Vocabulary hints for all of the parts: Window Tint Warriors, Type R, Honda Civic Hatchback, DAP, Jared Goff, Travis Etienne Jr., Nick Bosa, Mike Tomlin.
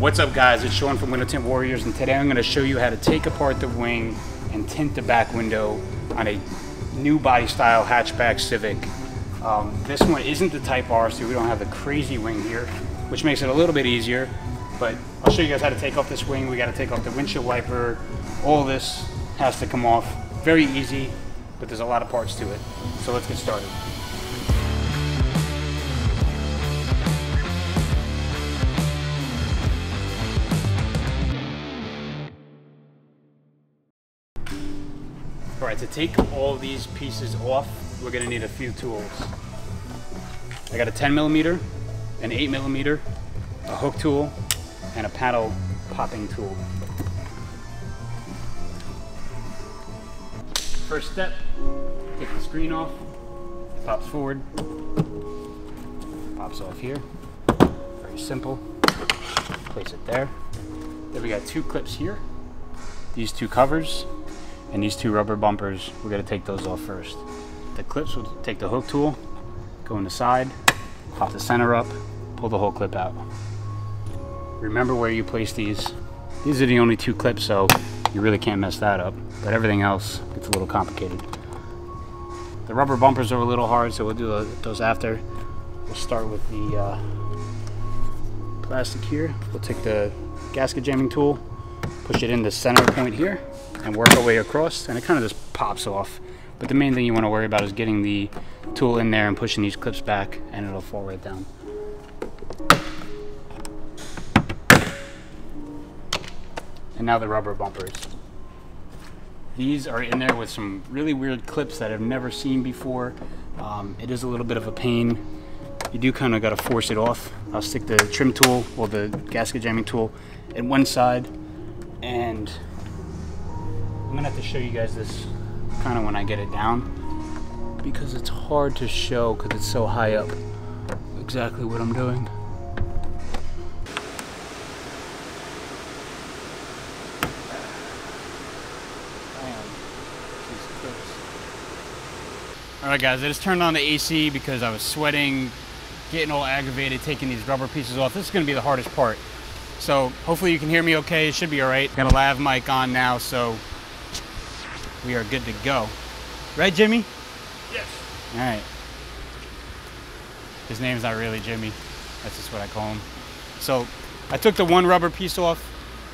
What's up guys, it's Sean from Window Tint Warriors, and today I'm going to show you how to take apart the wing and tint the back window on a new body style hatchback Civic. This one isn't the Type R, so we don't have the crazy wing here, which makes it a little bit easier, but I'll show you guys how to take off this wing. We got to take off the windshield wiper. All this has to come off. Very easy, but there's a lot of parts to it, so let's get started. All right, to take all these pieces off, we're gonna need a few tools. I got a 10mm, an 8mm, a hook tool, and a paddle popping tool. First step, take the screen off, it pops forward, pops off here, very simple. Place it there. Then we got two clips here, these two covers, and these two rubber bumpers. We're gonna take those off first. The clips, we'll take the hook tool, go in the side, pop the center up, pull the whole clip out. Remember where you place these. These are the only two clips, so you really can't mess that up, but everything else gets a little complicated. The rubber bumpers are a little hard, so we'll do those after. We'll start with the plastic here. We'll take the gasket jamming tool, push it in the center point here, and work our way across, and it kind of just pops off. But the main thing you want to worry about is getting the tool in there and pushing these clips back, and it'll fall right down. And now the rubber bumpers. These are in there with some really weird clips that I've never seen before. It is a little bit of a pain. You do kind of got to force it off. I'll stick the trim tool, or the gasket jamming tool, in one side, and I'm gonna have to show you guys this kind of when I get it down, because it's hard to show because it's so high up exactly what I'm doing. All right guys, I just turned on the AC because I was sweating, getting all aggravated, taking these rubber pieces off. This is gonna be the hardest part. So hopefully you can hear me okay, it should be all right. Got a lav mic on now, so we are good to go. Right, Jimmy? Yes. All right. His name's not really Jimmy. That's just what I call him. So I took the one rubber piece off.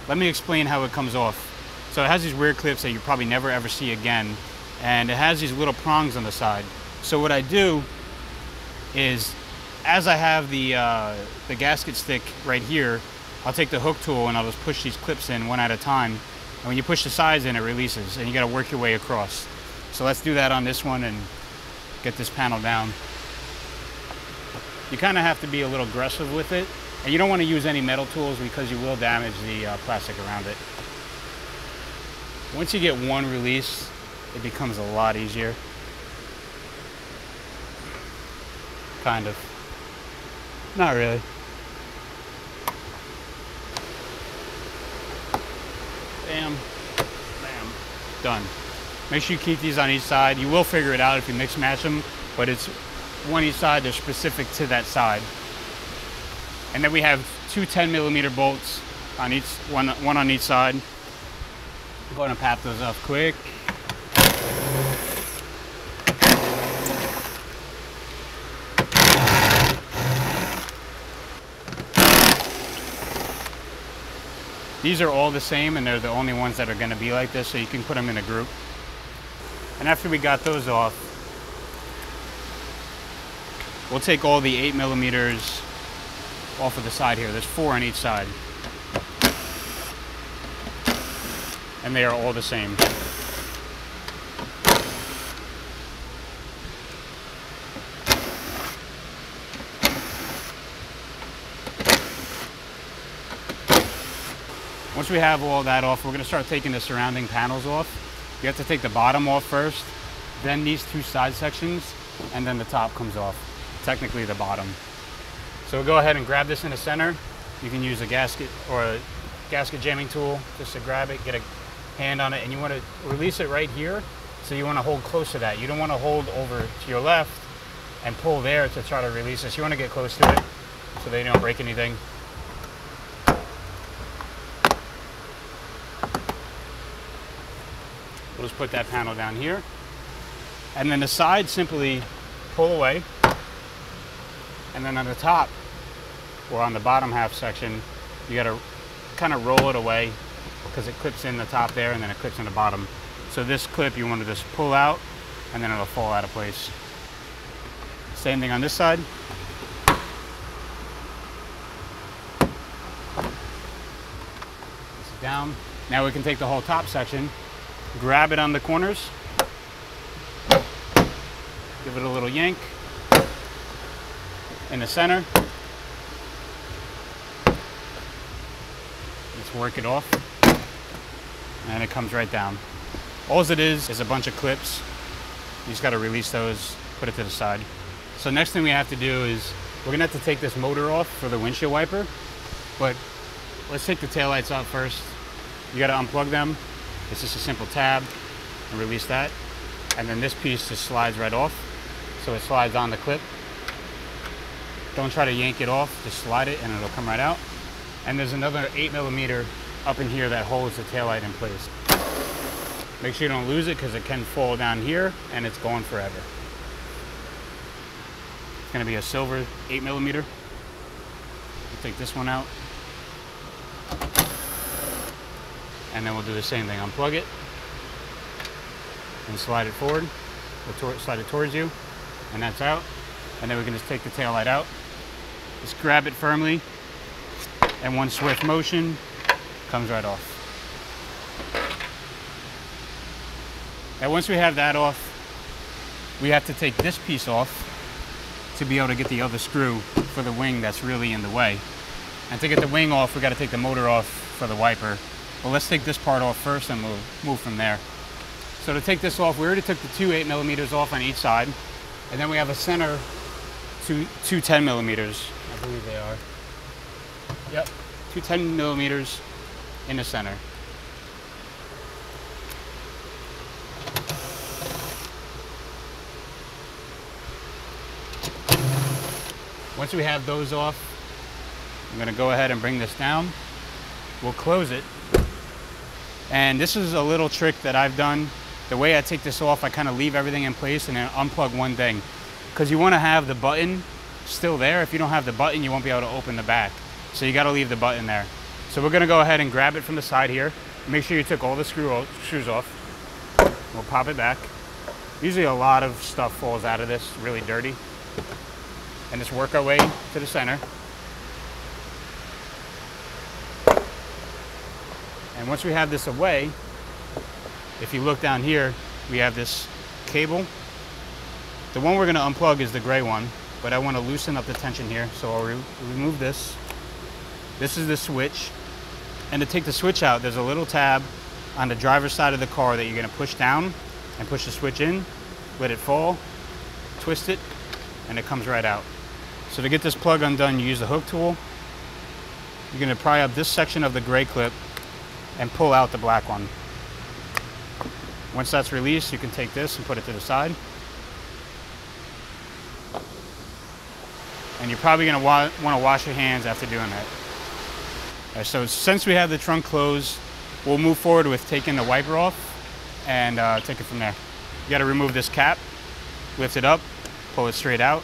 Let me explain how it comes off. So it has these weird clips that you probably never ever see again. And it has these little prongs on the side. So what I do is, as I have the gasket stick right here, I'll take the hook tool and I'll just push these clips in one at a time. And when you push the sides in, it releases, and you gotta work your way across. So let's do that on this one and get this panel down. You kind of have to be a little aggressive with it, and you don't want to use any metal tools because you will damage the plastic around it. Once you get one release, it becomes a lot easier. Kind of. Not really. Bam, bam, done. Make sure you keep these on each side. You will figure it out if you mix match them, but it's one each side, they're specific to that side. And then we have two 10mm bolts on each, one on each side. I'm going to pop those off quick. These are all the same, and they're the only ones that are going to be like this, so you can put them in a group. And after we got those off, we'll take all the 8mm off of the side here. There's four on each side. And they are all the same. Once we have all that off, we're going to start taking the surrounding panels off. You have to take the bottom off first, then these two side sections, and then the top comes off, technically the bottom. So we'll go ahead and grab this in the center. You can use a gasket or a gasket jamming tool just to grab it, get a hand on it, and you want to release it right here. So you want to hold close to that. You don't want to hold over to your left and pull there to try to release this. You want to get close to it so they don't break anything. We'll just put that panel down here. And then the side, simply pull away. And then on the top, or on the bottom half section, you gotta kind of roll it away because it clips in the top there and then it clips in the bottom. So this clip you want to just pull out and then it'll fall out of place. Same thing on this side. This is down. Now we can take the whole top section, grab it on the corners, give it a little yank in the center. Let's work it off, and it comes right down. All it is a bunch of clips. You just got to release those, put it to the side. So next thing we have to do is we're gonna have to take this motor off for the windshield wiper, but let's take the taillights off first. You got to unplug them. It's just a simple tab and release that, and then this piece just slides right off. So it slides on the clip. Don't try to yank it off, just slide it and it'll come right out. And there's another 8mm up in here that holds the taillight in place. Make sure you don't lose it because it can fall down here and it's gone forever. It's gonna be a silver 8mm. We'll take this one out. And then we'll do the same thing. Unplug it and slide it forward. We'll slide it towards you and that's out. And then we can just take the taillight out. Just grab it firmly, and one swift motion comes right off. Now once we have that off, we have to take this piece off to be able to get the other screw for the wing that's really in the way. And to get the wing off, we gotta take the motor off for the wiper. But let's take this part off first and we'll move from there. So to take this off, we already took the two 8mm off on each side. And then we have a center, two 10mm, I believe they are. Yep, two 10mm in the center. Once we have those off, I'm gonna go ahead and bring this down. We'll close it. And this is a little trick that I've done. The way I take this off, I kind of leave everything in place and then unplug one thing. Because you want to have the button still there. If you don't have the button, you won't be able to open the back. So you got to leave the button there. So we're going to go ahead and grab it from the side here. Make sure you took all the screws off. We'll pop it back. Usually a lot of stuff falls out of this, really dirty. And just work our way to the center. And once we have this away, if you look down here, we have this cable. The one we're gonna unplug is the gray one, but I wanna loosen up the tension here. So I'll remove this. This is the switch. And to take the switch out, there's a little tab on the driver's side of the car that you're gonna push down and push the switch in, let it fall, twist it, and it comes right out. So to get this plug undone, you use the hook tool. You're gonna pry up this section of the gray clip and pull out the black one. Once that's released, you can take this and put it to the side. And you're probably gonna wanna wash your hands after doing that. All right, so since we have the trunk closed, we'll move forward with taking the wiper off and take it from there. You gotta remove this cap, lift it up, pull it straight out.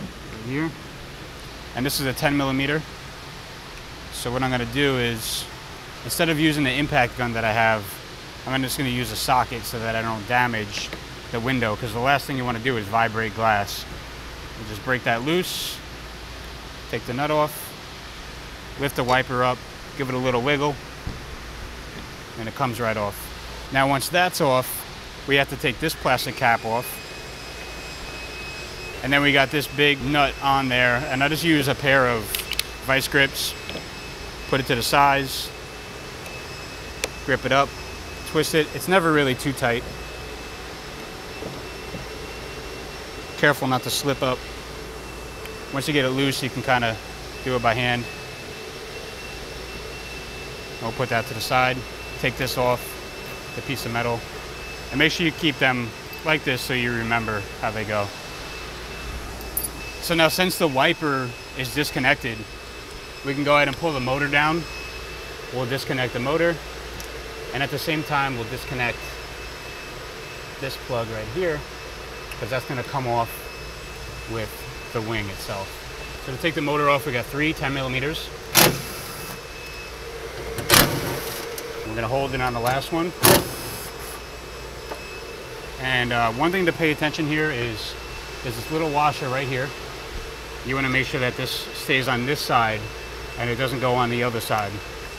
Right here. And this is a 10mm. So what I'm gonna do is, instead of using the impact gun that I have, I'm just going to use a socket so that I don't damage the window, because the last thing you want to do is vibrate glass. You just break that loose, take the nut off, lift the wiper up, give it a little wiggle, and it comes right off. Now once that's off, we have to take this plastic cap off, and then we got this big nut on there, and I just use a pair of vice grips, put it to the sides, grip it up, twist it. It's never really too tight. Careful not to slip up. Once you get it loose, you can kind of do it by hand. We'll put that to the side. Take this off, the piece of metal. And make sure you keep them like this so you remember how they go. So now since the wiper is disconnected, we can go ahead and pull the motor down. We'll disconnect the motor. And at the same time, we'll disconnect this plug right here, because that's going to come off with the wing itself. So to take the motor off, we got three 10 millimeters. We're going to hold it on the last one. And one thing to pay attention here is there's this little washer right here. You want to make sure that this stays on this side and it doesn't go on the other side.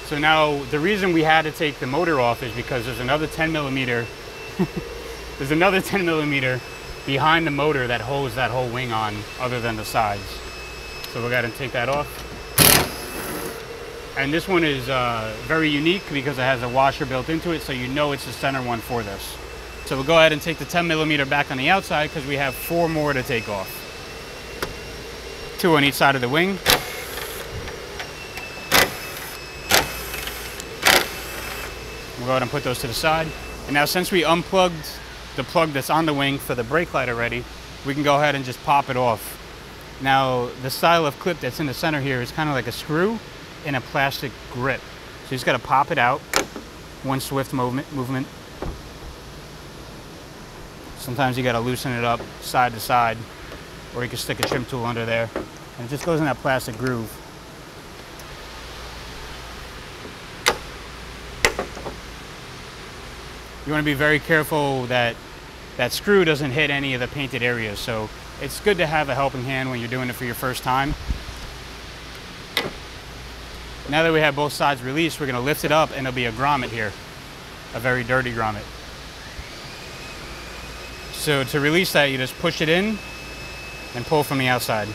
So now the reason we had to take the motor off is because there's another 10 millimeter there's another 10 millimeter behind the motor that holds that whole wing on, other than the sides. So we're going to take that off. And this one is very unique because it has a washer built into it, so you know it's the center one for this. So we'll go ahead and take the 10 millimeter back on the outside because we have four more to take off. Two on each side of the wing. We'll go ahead and put those to the side. And now, since we unplugged the plug that's on the wing for the brake light already, we can go ahead and just pop it off. Now, the style of clip that's in the center here is kind of like a screw in a plastic grip. So you just got to pop it out. One swift movement. Sometimes you got to loosen it up side to side, or you can stick a trim tool under there. And it just goes in that plastic groove. You want to be very careful that that screw doesn't hit any of the painted areas. So it's good to have a helping hand when you're doing it for your first time. Now that we have both sides released, we're going to lift it up and there'll be a grommet here, a very dirty grommet. So to release that, you just push it in and pull from the outside.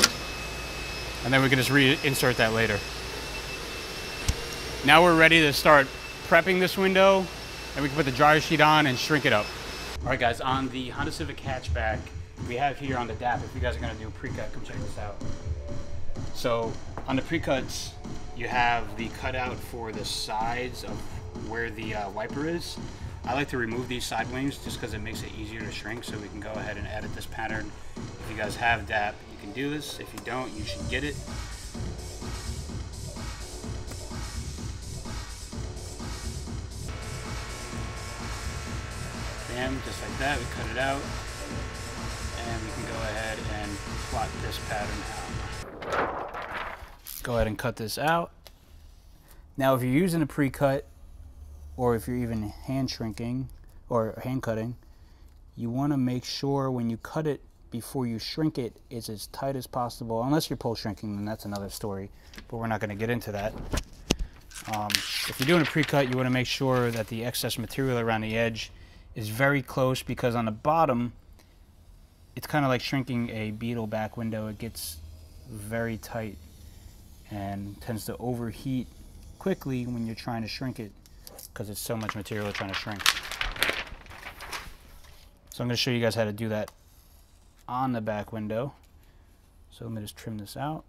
And then we can just reinsert that later. Now we're ready to start prepping this window, and we can put the dryer sheet on and shrink it up. All right guys, on the Honda Civic Hatchback, we have here on the DAP, if you guys are gonna do a pre-cut, come check this out. So on the pre-cuts, you have the cutout for the sides of where the wiper is. I like to remove these side wings just because it makes it easier to shrink, so we can go ahead and edit this pattern. If you guys have DAP, you can do this. If you don't, you should get it. Bam, just like that, we cut it out. And we can go ahead and plot this pattern out. Go ahead and cut this out. Now if you're using a pre-cut, or if you're even hand shrinking or hand cutting, you want to make sure when you cut it, before you shrink it, it's as tight as possible. Unless you're pole shrinking, then that's another story, but we're not going to get into that. If you're doing a pre-cut, you want to make sure that the excess material around the edge is very close, because on the bottom, it's kind of like shrinking a beetle back window. It gets very tight and tends to overheat quickly when you're trying to shrink it, because it's so much material trying to shrink. So I'm going to show you guys how to do that on the back window. So let me just trim this out.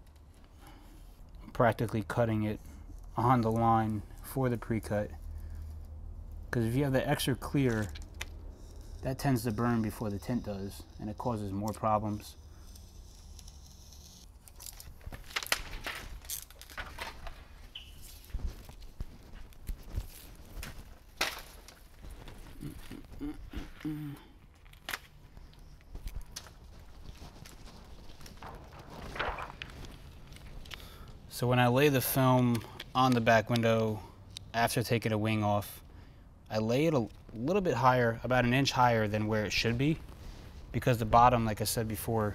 I'm practically cutting it on the line for the pre-cut, because if you have the extra clear, that tends to burn before the tint does, and it causes more problems. So when I lay the film on the back window after taking a wing off, I lay it a little bit higher, about an inch higher than where it should be, because the bottom, like I said before,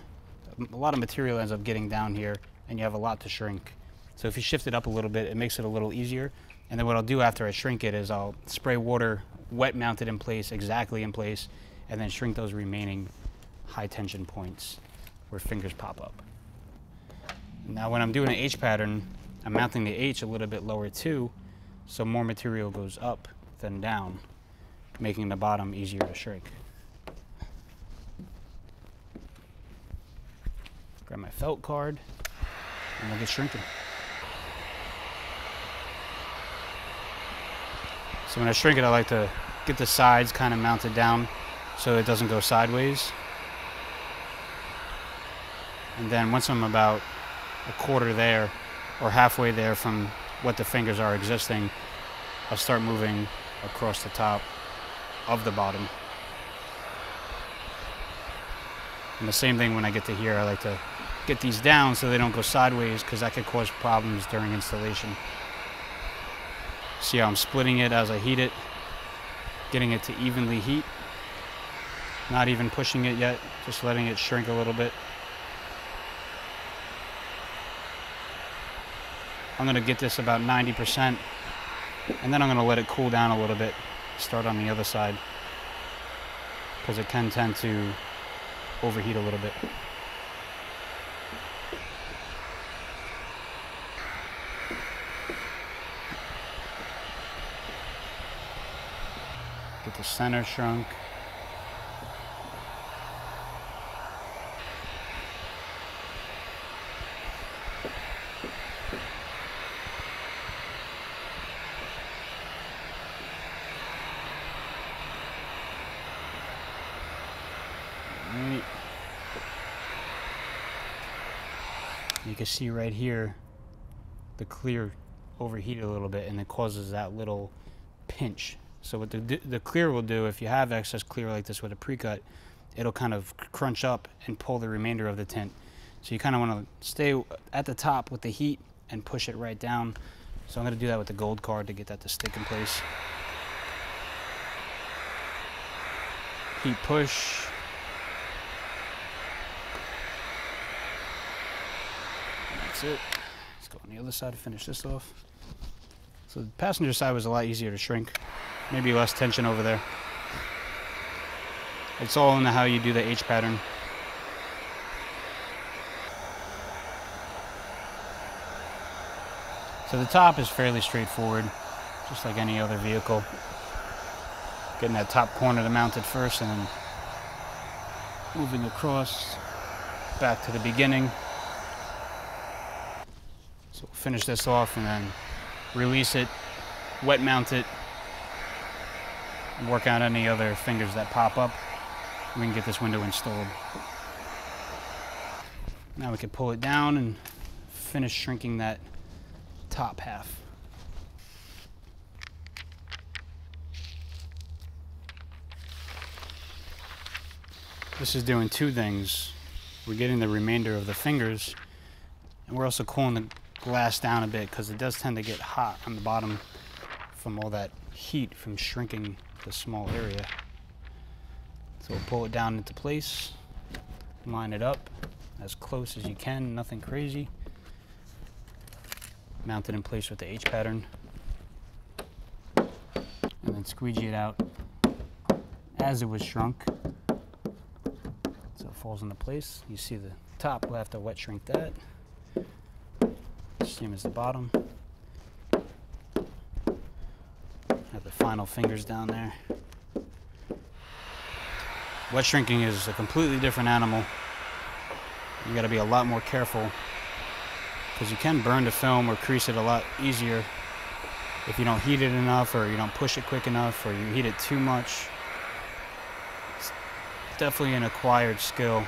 a lot of material ends up getting down here and you have a lot to shrink. So if you shift it up a little bit, it makes it a little easier. And then what I'll do after I shrink it is I'll spray water, wet mount it in place, exactly in place, and then shrink those remaining high tension points where fingers pop up. Now when I'm doing an H pattern, I'm mounting the H a little bit lower too, so more material goes up than down, making the bottom easier to shrink. Grab my felt card and we'll get shrinking. So when I shrink it, I like to get the sides kind of mounted down so it doesn't go sideways. And then once I'm about a quarter there or halfway there from what the fingers are existing, I'll start moving across the top of the bottom. And the same thing when I get to here, I like to get these down so they don't go sideways, because that could cause problems during installation. See how I'm splitting it as I heat it, getting it to evenly heat, not even pushing it yet, just letting it shrink a little bit. I'm going to get this about 90%, and then I'm going to let it cool down a little bit, start on the other side, because it can tend to overheat a little bit. Get the center shrunk. You can see right here the clear overheated a little bit, and it causes that little pinch. So what the clear will do, if you have excess clear like this with a pre-cut, it'll kind of crunch up and pull the remainder of the tint. So you kind of want to stay at the top with the heat and push it right down. So I'm going to do that with the gold card to get that to stick in place. Heat push. It. Let's go on the other side to finish this off. So the passenger side was a lot easier to shrink. Maybe less tension over there. It's all in how you do the H pattern. So the top is fairly straightforward, just like any other vehicle. Getting that top corner to mount it first, and then moving across back to the beginning. So we'll finish this off and then release it, wet mount it, and work out any other fingers that pop up. We can get this window installed. Now we can pull it down and finish shrinking that top half. This is doing two things. We're getting the remainder of the fingers, and we're also cooling the glass down a bit, because it does tend to get hot on the bottom from all that heat from shrinking the small area. So we'll pull it down into place, line it up as close as you can, nothing crazy. Mount it in place with the H pattern, and then squeegee it out as it was shrunk, so it falls into place. You see the top, we'll have to wet shrink that. Same as the bottom. Have the final fingers down there. Wet shrinking is a completely different animal. You got to be a lot more careful, because you can burn the film or crease it a lot easier if you don't heat it enough, or you don't push it quick enough, or you heat it too much. It's definitely an acquired skill.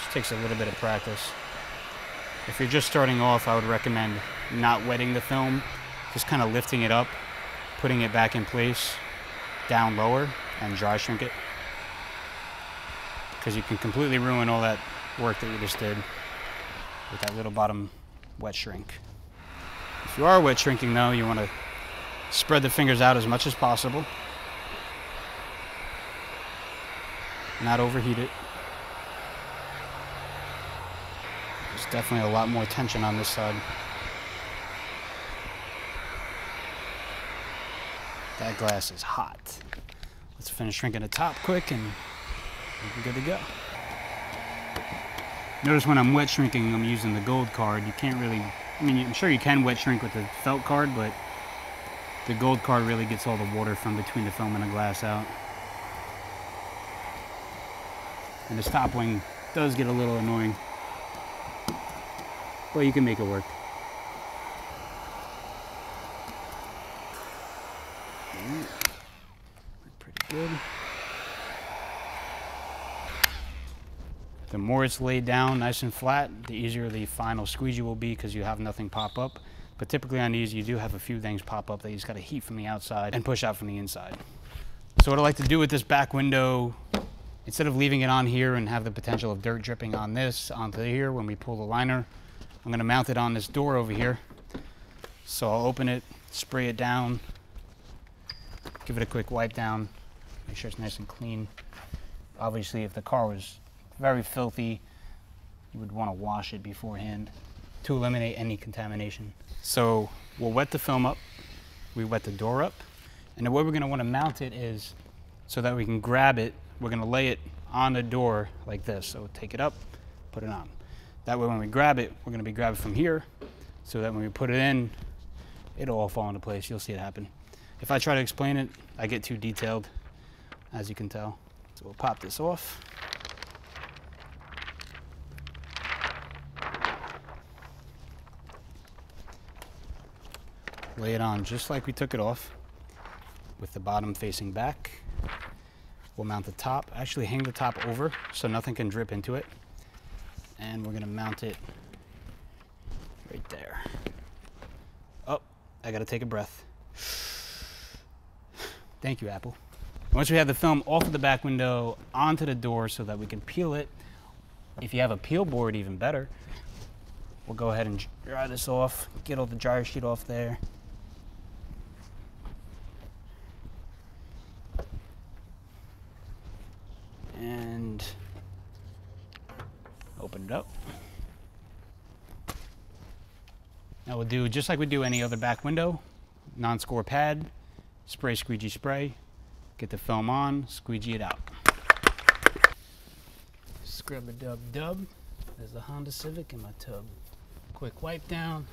Just takes a little bit of practice. If you're just starting off, I would recommend not wetting the film, just kind of lifting it up, putting it back in place, down lower, and dry shrink it. Because you can completely ruin all that work that you just did with that little bottom wet shrink. If you are wet shrinking though, you want to spread the fingers out as much as possible. Not overheat it. There's definitely a lot more tension on this side. That glass is hot. Let's finish shrinking the top quick and we're good to go. Notice when I'm wet shrinking, I'm using the gold card. You can't really, I mean, I'm sure you can wet shrink with the felt card, but the gold card really gets all the water from between the film and the glass out. And this top wing does get a little annoying. Well, you can make it work. Pretty good. The more it's laid down nice and flat, the easier the final squeegee will be, because you have nothing pop up. But typically on these, you do have a few things pop up that you just gotta heat from the outside and push out from the inside. So what I like to do with this back window, instead of leaving it on here and have the potential of dirt dripping on this, onto here when we pull the liner, I'm gonna mount it on this door over here. So I'll open it, spray it down, give it a quick wipe down, make sure it's nice and clean. Obviously, if the car was very filthy, you would wanna wash it beforehand to eliminate any contamination. So we'll wet the film up, we wet the door up, and the way we're gonna wanna mount it is so that we can grab it, we're gonna lay it on the door like this. So take it up, put it on. That way when we grab it, we're gonna be grabbing from here so that when we put it in, it'll all fall into place. You'll see it happen. If I try to explain it, I get too detailed, as you can tell. So we'll pop this off. Lay it on just like we took it off, with the bottom facing back. We'll mount the top, actually hang the top over so nothing can drip into it. And we're gonna mount it right there. Oh, I gotta take a breath. Thank you, Apple. Once we have the film off of the back window, onto the door so that we can peel it. If you have a peel board, even better. We'll go ahead and dry this off, get all the dryer sheet off there. And open it up. Now we'll do just like we do any other back window, non-score pad, spray, squeegee, spray, get the film on, squeegee it out. Scrub-a-dub-dub, there's the Honda Civic in my tub. Quick wipe down,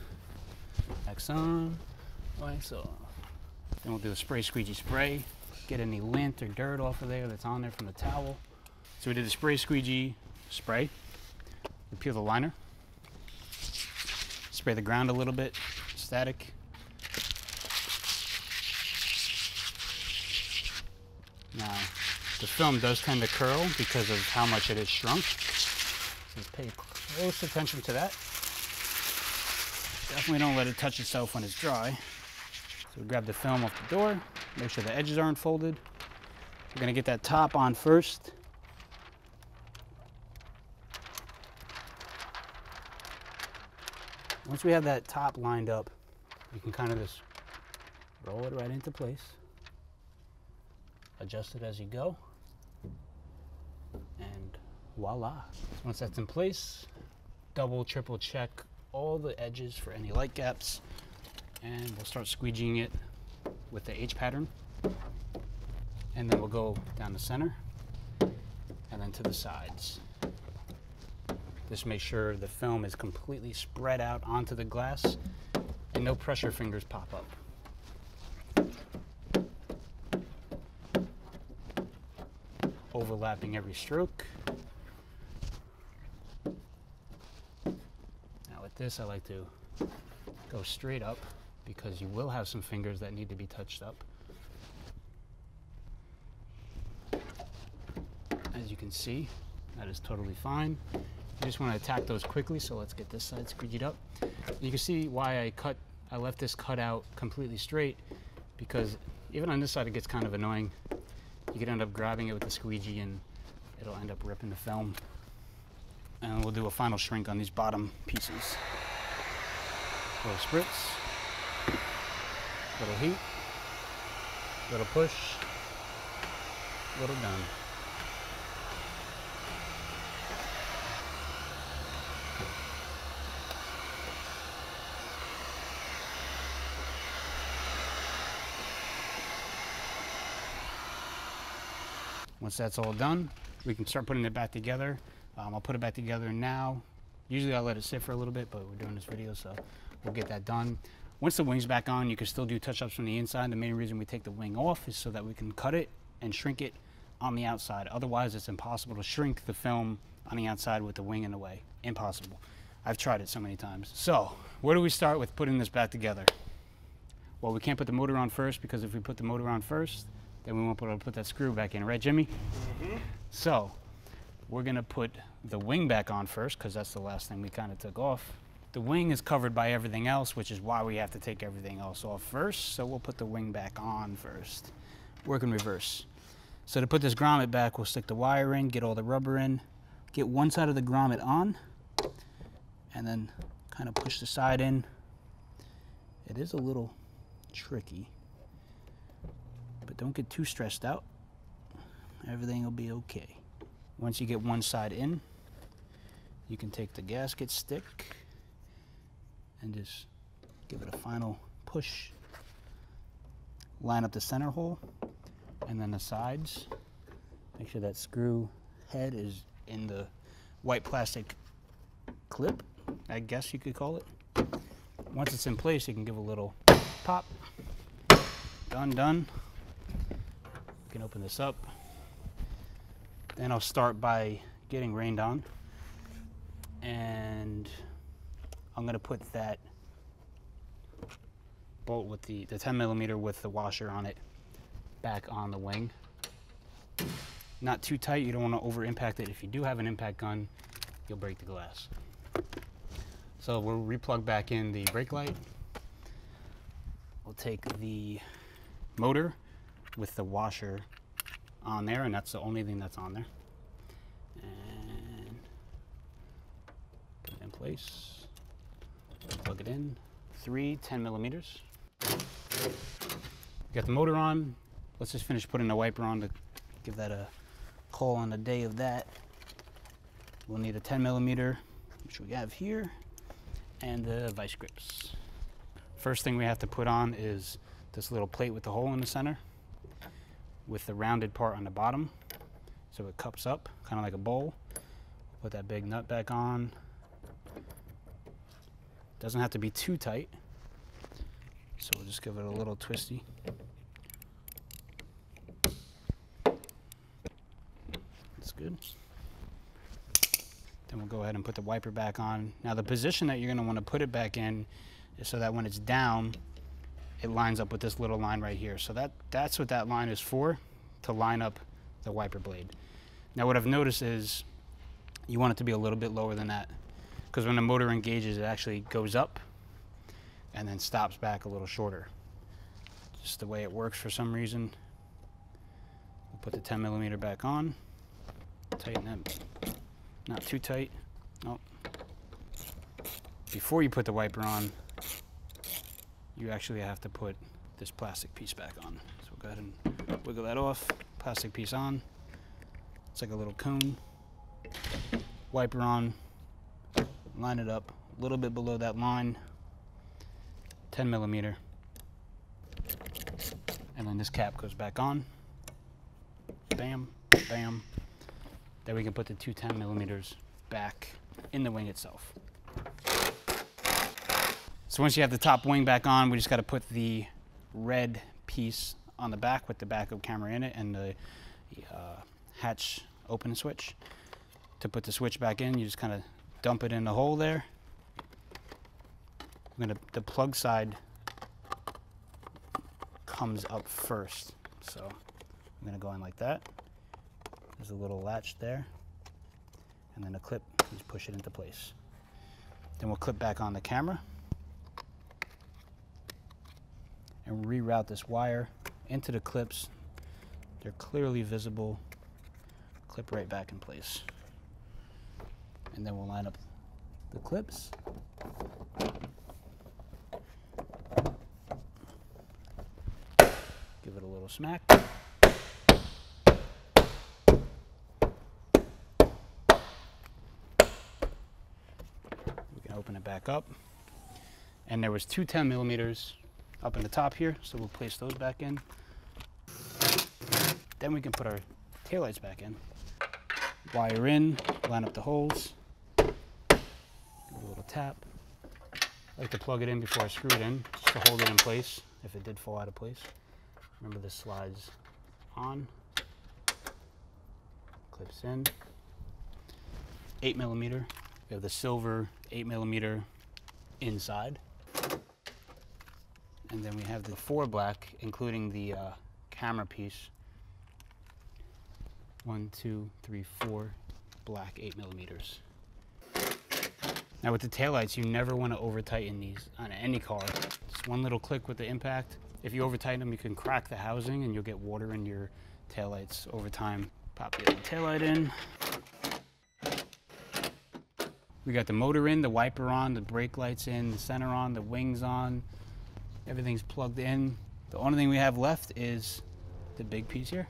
wax on, wax off. Then we'll do a spray, squeegee, spray, get any lint or dirt off of there that's on there from the towel. So we did the spray, squeegee, spray. We peel the liner, spray the ground a little bit, static. Now, the film does tend to curl because of how much it has shrunk, so pay close attention to that. Definitely don't let it touch itself when it's dry. So we grab the film off the door, make sure the edges aren't folded. We're gonna get that top on first. Once we have that top lined up, you can kind of just roll it right into place. Adjust it as you go, and voila. Once that's in place, double, triple check all the edges for any light gaps, and we'll start squeegeeing it with the H pattern, and then we'll go down the center, and then to the sides. Just make sure the film is completely spread out onto the glass, and no pressure fingers pop up. Overlapping every stroke. Now with this, I like to go straight up because you will have some fingers that need to be touched up. As you can see, that is totally fine. You just want to attack those quickly, so let's get this side squeegeed up. You can see why I left this cut out completely straight, because even on this side it gets kind of annoying. You could end up grabbing it with the squeegee and it'll end up ripping the film. And we'll do a final shrink on these bottom pieces. Little spritz, little heat, little push, little done. Once that's all done, we can start putting it back together. I'll put it back together now. Usually I let it sit for a little bit, but we're doing this video, so we'll get that done. Once the wing's back on, you can still do touch-ups from the inside. The main reason we take the wing off is so that we can cut it and shrink it on the outside. Otherwise, it's impossible to shrink the film on the outside with the wing in the way. Impossible. I've tried it so many times. So, where do we start with putting this back together? Well, we can't put the motor on first, because if we put the motor on first, then we won't be able to put that screw back in, right, Jimmy? Mm-hmm. So we're gonna put the wing back on first, because that's the last thing we kind of took off. The wing is covered by everything else, which is why we have to take everything else off first. So we'll put the wing back on first. Work in reverse. So to put this grommet back, we'll stick the wire in, get all the rubber in, get one side of the grommet on, and then kind of push the side in. It is a little tricky, but don't get too stressed out. Everything will be okay. Once you get one side in, you can take the gasket stick and just give it a final push. Line up the center hole and then the sides. Make sure that screw head is in the white plastic clip, I guess you could call it. Once it's in place, you can give a little pop. Done, done. You can open this up. Then I'll start by getting rained on, and I'm gonna put that bolt with the 10 millimeter with the washer on it back on the wing. Not too tight, you don't wanna over impact it. If you do have an impact gun, you'll break the glass. So we'll replug back in the brake light. We'll take the motor with the washer on there, and that's the only thing that's on there, and put it in place, plug it in. 3 10 millimeters. Got the motor on. Let's just finish putting the wiper on to give that a call on the day of that. We'll need a 10 millimeter, which we have here, and the vice grips. First thing we have to put on is this little plate with the hole in the center, with the rounded part on the bottom, so it cups up, kind of like a bowl. Put that big nut back on. Doesn't have to be too tight, so we'll just give it a little twisty. That's good. Then we'll go ahead and put the wiper back on. Now the position that you're gonna wanna put it back in is so that when it's down, it lines up with this little line right here. So that's what that line is for, to line up the wiper blade. Now what I've noticed is you want it to be a little bit lower than that, because when the motor engages, it actually goes up and then stops back a little shorter. Just the way it works for some reason. We'll put the 10 millimeter back on, tighten it, not too tight. Nope. Before you put the wiper on, you actually have to put this plastic piece back on. So we'll go ahead and wiggle that off, plastic piece on. It's like a little cone. Wiper on, line it up a little bit below that line, 10 millimeter. And then this cap goes back on. Bam, bam. Then we can put the 2 10 millimeters back in the wing itself. So once you have the top wing back on, we just got to put the red piece on the back with the backup camera in it and the hatch open switch. To put the switch back in, you just kind of dump it in the hole there. I'm gonna, the plug side comes up first, so I'm gonna go in like that. There's a little latch there, and then a clip. Just push it into place. Then we'll clip back on the camera and reroute this wire into the clips. They're clearly visible. Clip right back in place. And then we'll line up the clips. Give it a little smack. We can open it back up. And there was 2 10 millimeters up in the top here, so we'll place those back in. Then we can put our taillights back in. Wire in, line up the holes, give it a little tap. I like to plug it in before I screw it in, just to hold it in place if it did fall out of place. Remember, this slides on, clips in. 8 millimeter, we have the silver 8 millimeter inside. And then we have the 4 black, including the camera piece. 1, 2, 3, 4 black 8 millimeters. Now with the taillights, you never want to over tighten these on any car. Just one little click with the impact. If you over tighten them, you can crack the housing and you'll get water in your taillights over time. Pop the taillight in. We got the motor in, the wiper on, the brake lights in, the center on, the wings on. Everything's plugged in. The only thing we have left is the big piece here.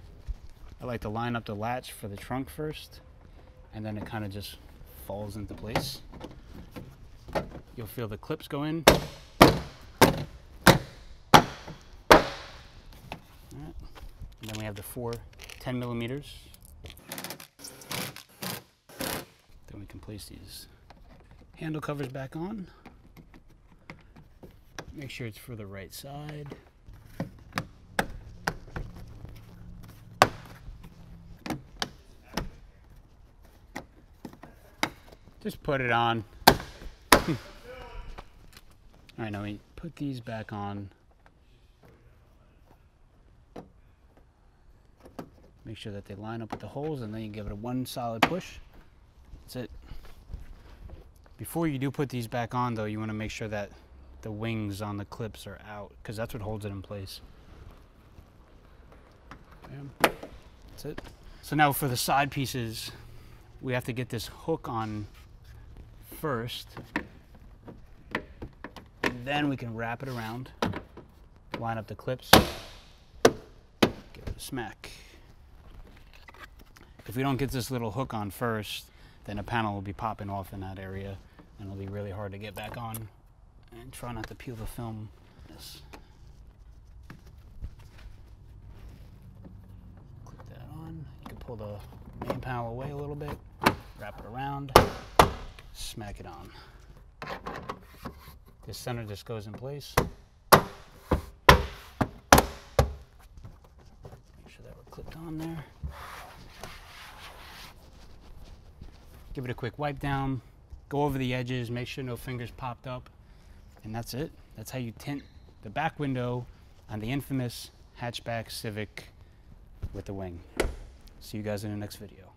I like to line up the latch for the trunk first, and then it kind of just falls into place. You'll feel the clips go in. All right. And then we have the four 10 millimeters. Then we can place these handle covers back on. Make sure it's for the right side. Just put it on. All right, now we put these back on. Make sure that they line up with the holes, and then you give it a one solid push. That's it. Before you do put these back on though, you want to make sure that the wings on the clips are out, because that's what holds it in place. Bam. That's it. So now for the side pieces, we have to get this hook on first, and then we can wrap it around, line up the clips, give it a smack. If we don't get this little hook on first, then a panel will be popping off in that area, and it'll be really hard to get back on. And try not to peel the film. Yes. Click that on. You can pull the main panel away a little bit, wrap it around, smack it on. This center just goes in place. Make sure that we're clipped on there. Give it a quick wipe down. Go over the edges, make sure no fingers popped up. And that's it. That's how you tint the back window on the infamous hatchback Civic with the wing. See you guys in the next video.